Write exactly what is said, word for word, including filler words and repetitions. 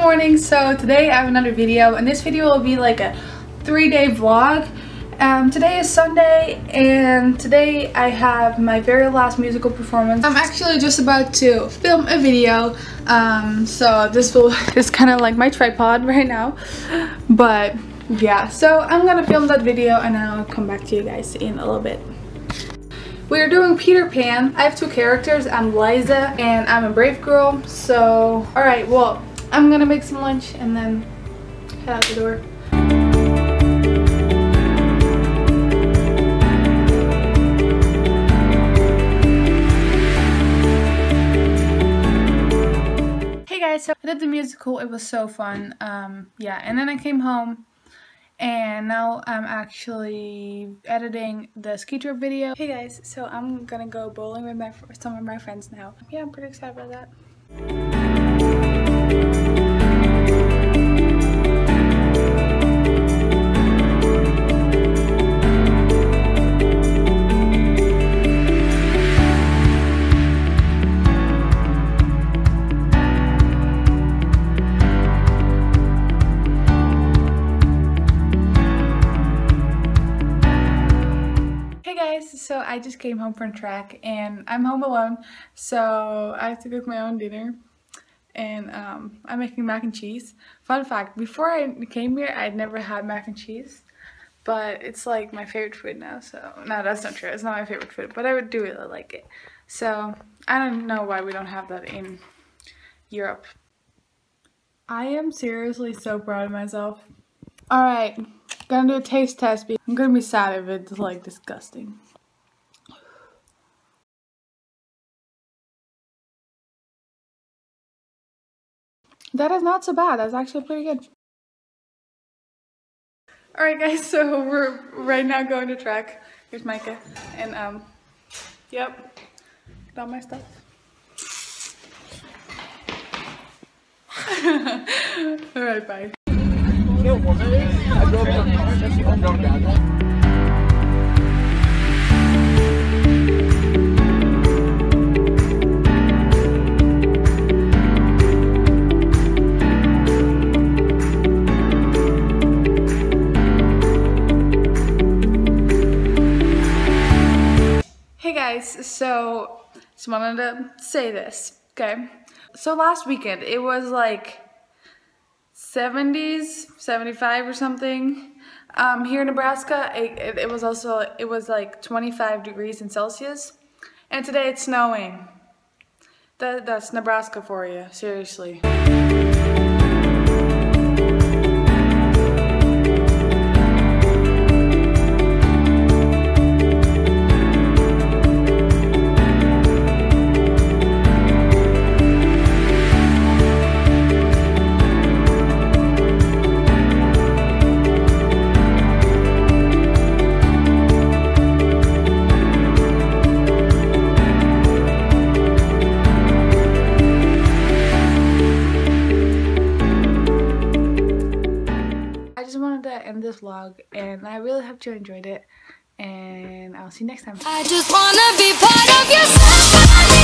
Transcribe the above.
morning. So today I have another video, and this video will be like a three-day vlog. Um, today is Sunday, and today I have my very last musical performance. I'm actually just about to film a video, um, so this will is kind of like my tripod right now. But yeah, so I'm gonna film that video, and I'll come back to you guys in a little bit. We are doing Peter Pan. I have two characters. I'm Liza, and I'm a brave girl. So, all right, well, I'm gonna make some lunch and then head out the door. So I did the musical, it was so fun, um, yeah, and then I came home, and now I'm actually editing the ski trip video. Hey guys, so I'm gonna go bowling with my, some of my friends now. Yeah, I'm pretty excited about that. So I just came home from track, and I'm home alone, so I have to cook my own dinner, and um, I'm making mac and cheese. Fun fact, before I came here I'd never had mac and cheese, but it's like my favorite food now. So no, that's not true, it's not my favorite food, but I would do it, I like it. So I don't know why we don't have that in Europe. I am seriously so proud of myself. Alright, gonna do a taste test because I'm gonna be sad if it's like disgusting. That is not so bad, that's actually pretty good. Alright guys, so we're right now going to track. Here's Micah, and um, yep, got all my stuff. Alright, bye. Hey guys, so just wanted to say this, okay? So last weekend it was like seventies, seventy-five or something um, here in Nebraska. It, it, it was also it was like twenty-five degrees in Celsius, and today it's snowing. That, that's Nebraska for you, seriously. Vlog, and I really hope you enjoyed it, and I'll see you next time. I just wanna be part of your